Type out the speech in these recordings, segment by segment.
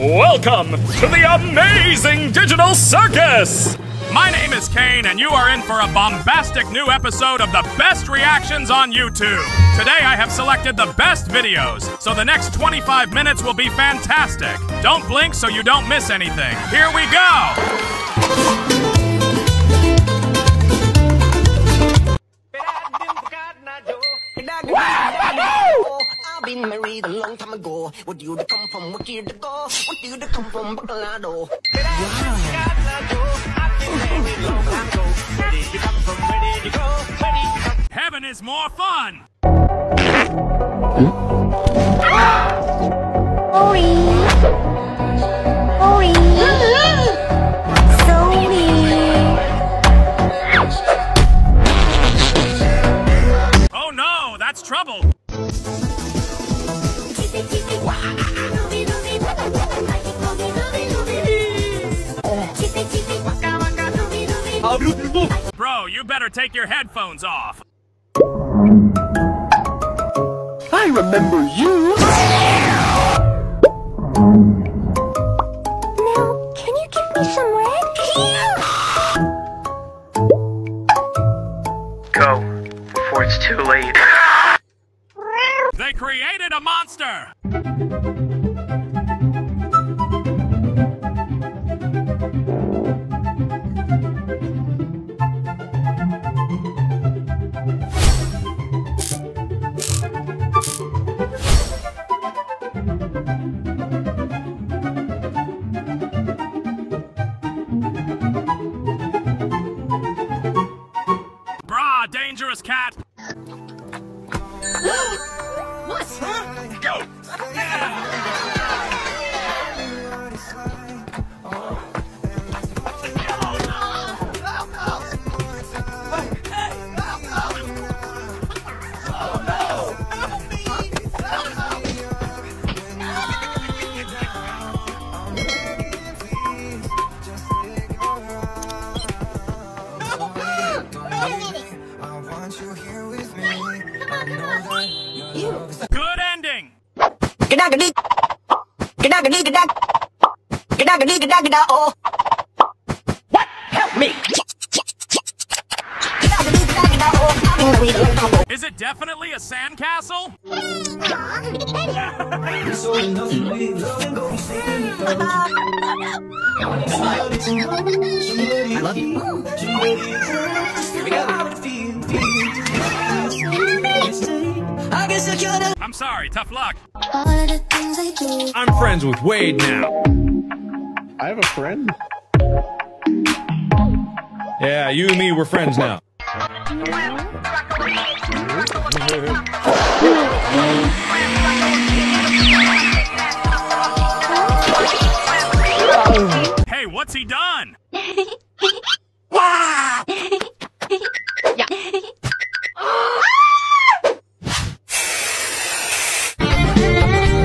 Welcome to The Amazing Digital Circus! My name is Caine, and you are in for a bombastic new episode of the best reactions on YouTube. Today I have selected the best videos, so the next 25 minutes will be fantastic. Don't blink so you don't miss anything. Here we go! Been married a long time ago. Where do you come from? Where do you go? Where do you come from? Bacolado. Heaven is more fun. Sorry. Sorry. Oh no, that's trouble. Bro, you better take your headphones off. I remember you. Now, can you give me some red? Go, before it's too late. They created a monster! Brah, dangerous cat! What? Huh? Go! Oh. What? Help me! Is it definitely a sandcastle? I love you. I'm sorry, tough luck. I'm friends with Wade now. I have a friend? Yeah, you and me, we're friends now. Hey, what's he done?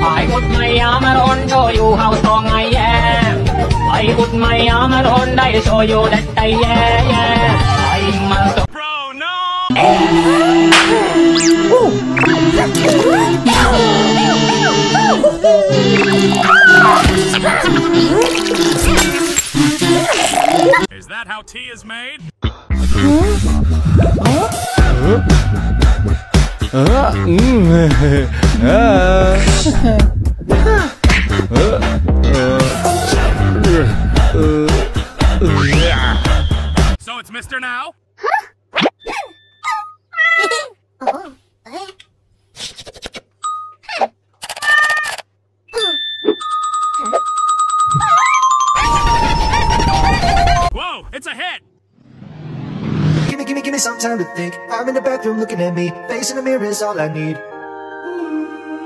I put my armor on, show you how strong I am. I put my armor on, I show you that I am. I'm a bro, no! Is that how tea is made? So it's Mr. Now? Whoa, it's a hit! Give me some time to think. I'm in the bathroom looking at me. Facing the mirror is all I need.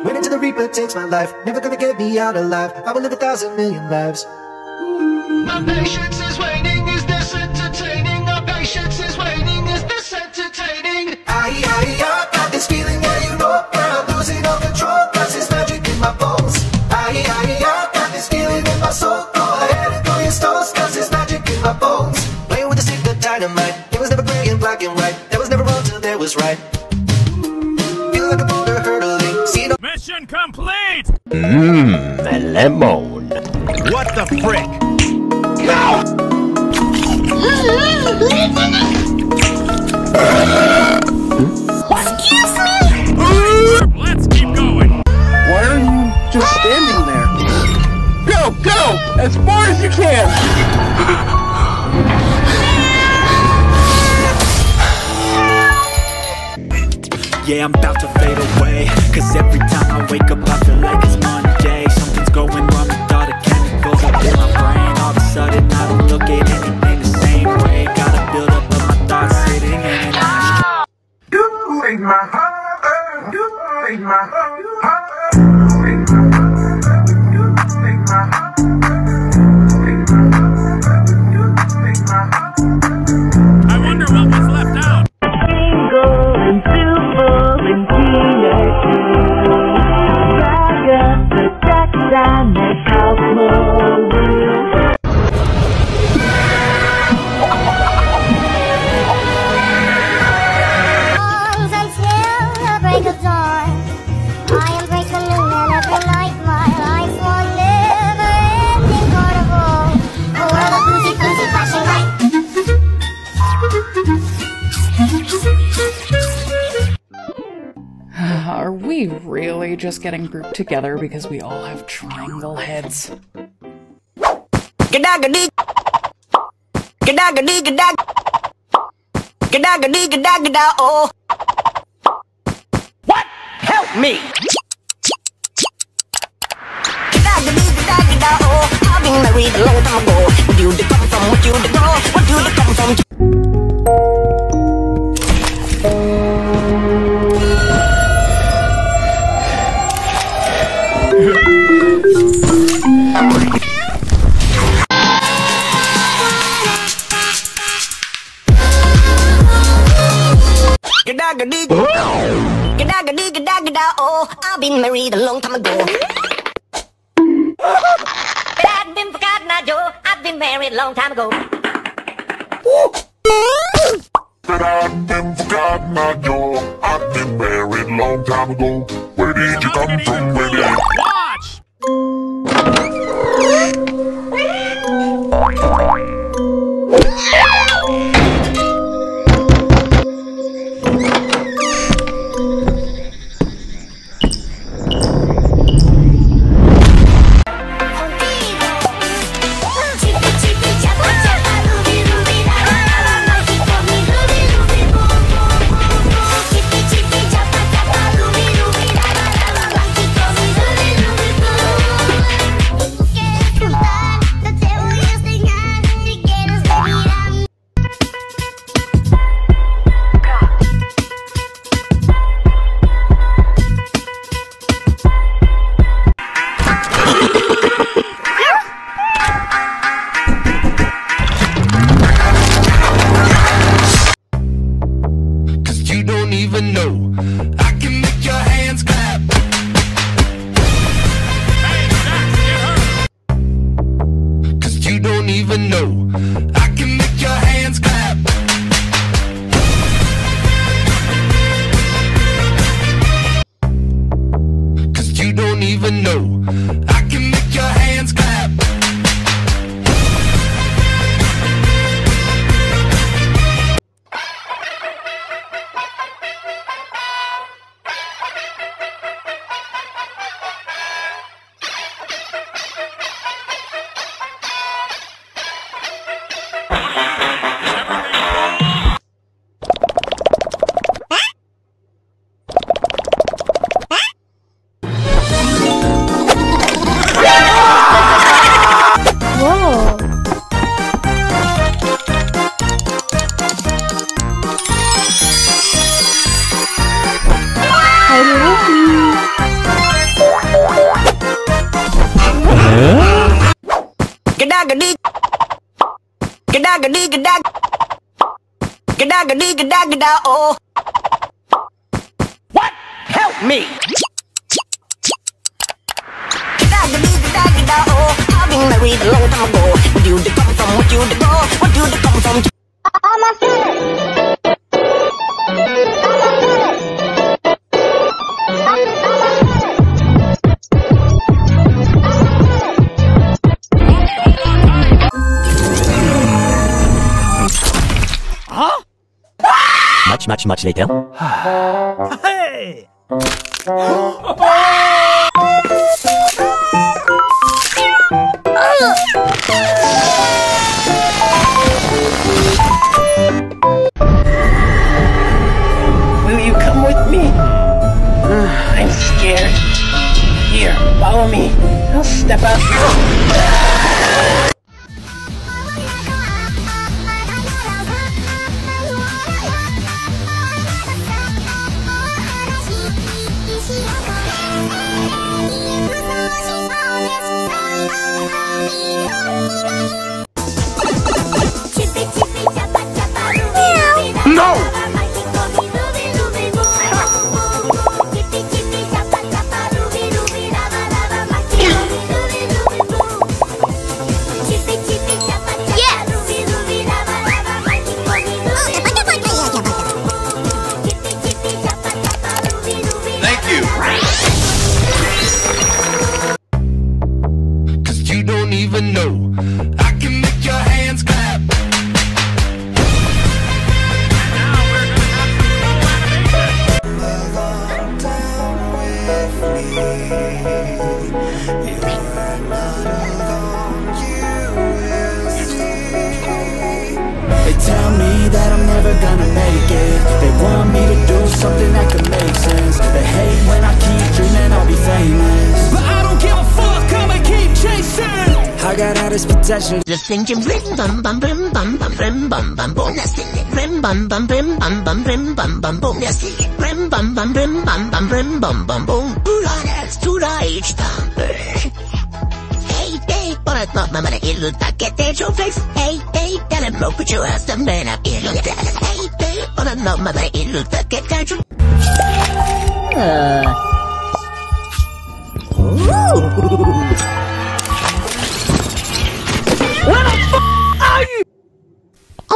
Waiting till the Reaper takes my life. Never gonna get me out alive. I will live 1,000,000,000 lives. My patience is waiting, is this entertaining? My patience is waiting, is this entertaining? I got this feeling, yeah, you know it, girl. Losing all control, cause it's magic in my bones. I got this feeling in my soul. Go ahead and throw your stones, cause it's magic in my bones. Playing with the stick of dynamite. It was never gray and black and white. There was never wrong till there was right. Feel like a boulder hurdling. Mission complete! The lemon. What the frick? No! Excuse me? Let's keep going. Why are you just standing there? Go, go! As far as you can! Yeah, I'm about to fade away. Cause every time I wake up I feel like it's Monday. Something's going wrong with all the chemicals up in my brain. All of a sudden I don't look at anything the same way. Gotta build up of my thoughts sitting in an ashtray. You make my heart, you make my heart, you make my heart, you make my heart, you make my heart, you make my heart. I wonder what was left out. Are we really just getting grouped together because we all have triangle heads? What? Help me! I've been married a long time ago. What do they come from? What do they go? What do they come from? Oh, I've been married a long time ago. I've been forgotten, I do. I've been married a long time ago. But I've been forgotten, I do. I've been married a long time ago. Where did you come from, baby? Watch! What? Help me! I've been married a long time ago. Where do they come from? Where do they go? Where do they come from? I'm a fetus. much later. Hey! Will you come with me? I'm scared. Here, follow me. I'll step out. The thing can rim bum bum bum bum bum bum bum bum bum rim bum bum bum bum bum bum bum bum bum rim bum bum bum bum bum rim bum bum bum Hey, hey, but not my money, it'll package your face. Hey, hey, tell him, no, put your ass the man up here. Look at that. Hey, hey, but not my money, it'll package your face. Where the f*** are you? Huh?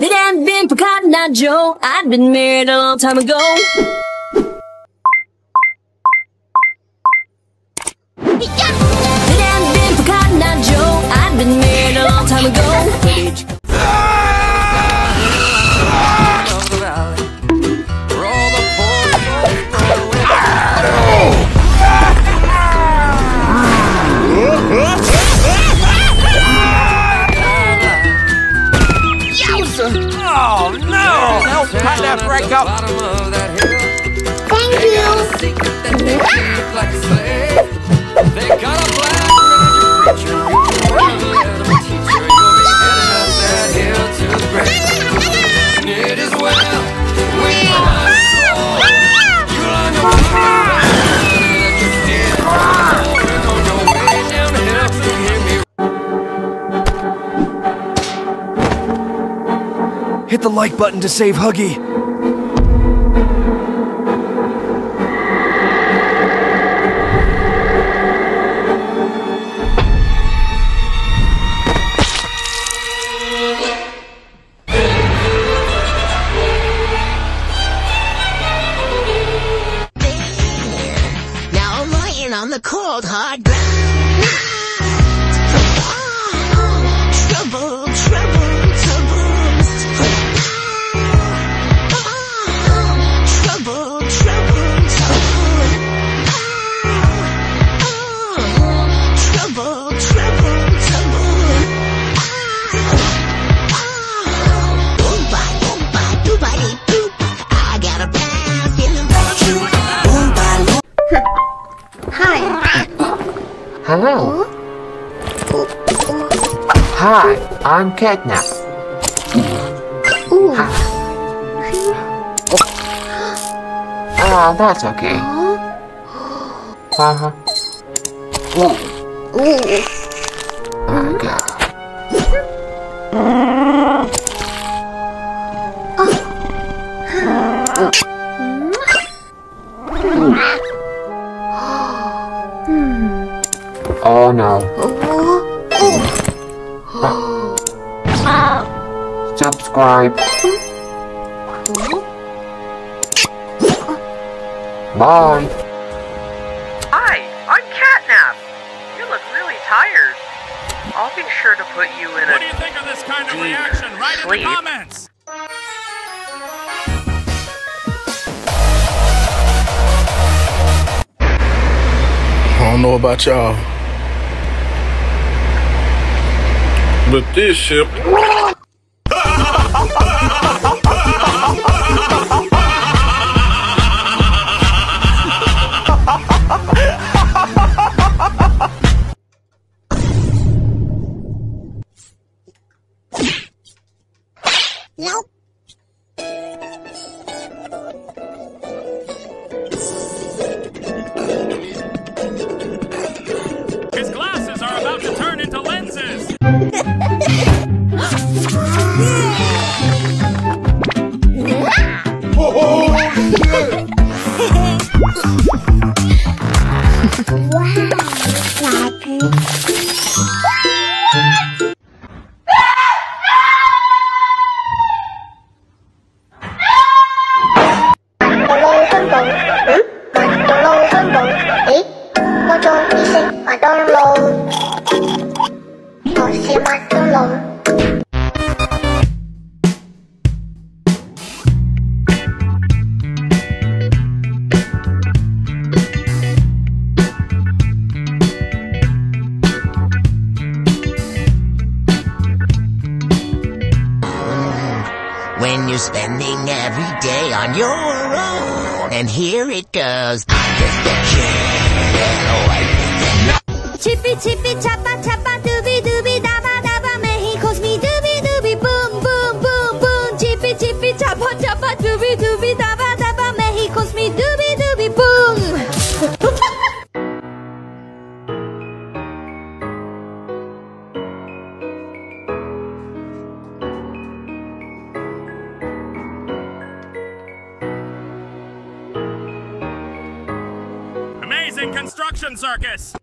That I've been for Cotton Eye Joe. I'd been married a long time ago. That I've been for Cotton Eye Joe. I'd been married a long time ago. the like button to save Huggy. Now I'm lying on the cold hard ground. Hello. Hi, I'm Catnap. Oh, that's okay. Oh, God. Oh no. Subscribe. Bye. Hi, I'm Catnap. You look really tired. I'll be sure to put you in a... What do you think of this kind of reaction? Write in the comments. I don't know about y'all, but this ship... Nope. His glasses are about to turn into lenses. When you're spending every day on your own, and here it goes. Chippy chippy chappa chappa dooby dabba dabba, man, he calls me dooby boom boom boom boom. Chippy chippy chappa chappa dooby dabba dabba, man, he calls me dooby boom. Amazing construction circus.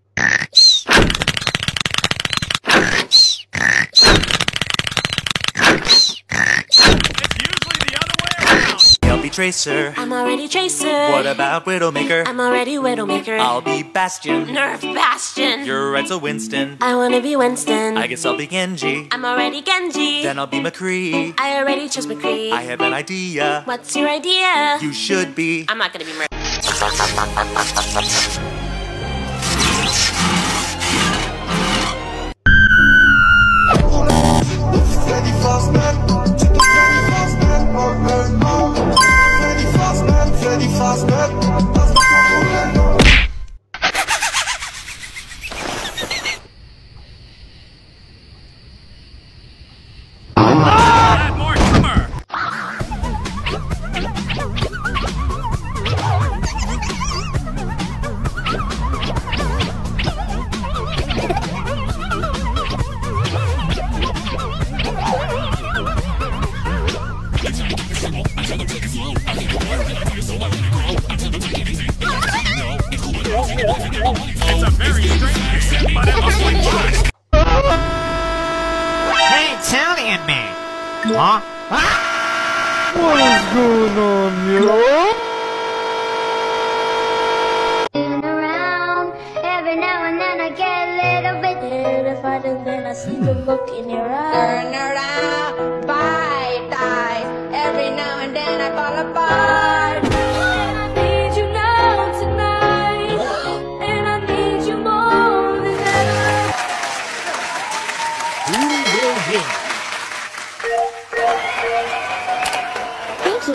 Tracer. I'm already Tracer. What about Widowmaker? I'm already Widowmaker. I'll be Bastion. Nerf Bastion. You're right, so Winston. I wanna be Winston. I guess I'll be Genji. I'm already Genji. Then I'll be McCree. I already chose McCree. I have an idea. What's your idea? You should be. I'm not gonna be murdered. Huh? Ah! What is going on here? Around. Every now and then I get a little bit terrified, and then I see the look in your eyes. Turn around, bye, die. Every now and then I fall apart. I need you now tonight, and I need you more than ever. Who will win? It's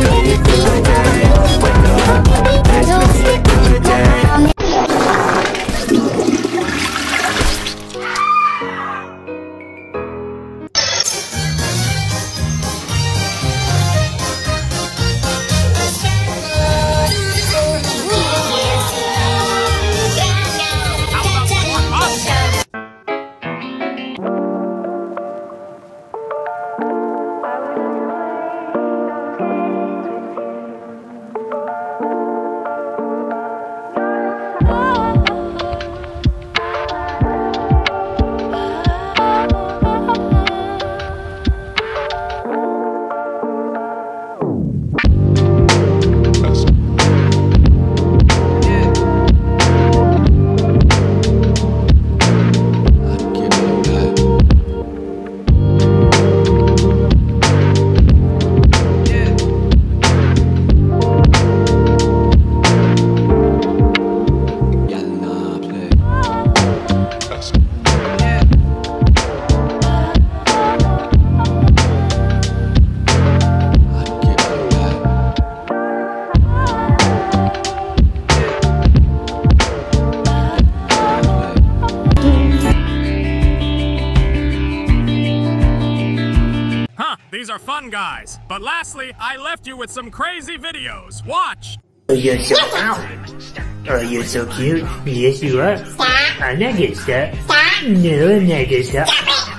gonna be a good day. These are fun guys. But lastly, I left you with some crazy videos. Watch! Oh, you're so out. Oh, you're so cute. Yes, you are. Stop. I'm not gonna stop. Stop. No, I'm not gonna stop. Stop it.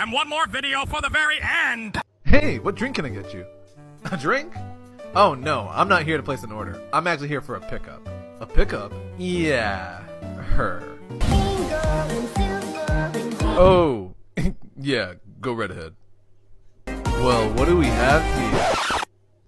And one more video for the very end! Hey, what drink can I get you? A drink? Oh no, I'm not here to place an order. I'm actually here for a pickup. A pickup? Yeah, her. Oh, yeah, go right ahead. Well, what do we have here?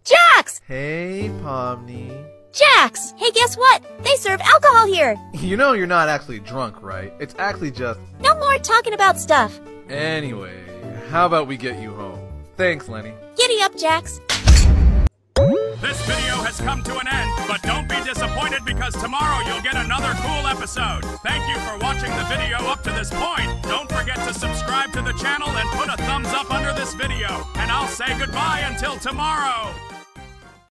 Jax! Hey, Pomni. Jax! Hey, guess what? They serve alcohol here! You know you're not actually drunk, right? It's actually just... No more talking about stuff! Anyway, how about we get you home? Thanks, Lenny. Giddy up, Jax. This video has come to an end, but don't be disappointed because tomorrow you'll get another cool episode. Thank you for watching the video up to this point. Don't forget to subscribe to the channel and put a thumbs up under this video. And I'll say goodbye until tomorrow.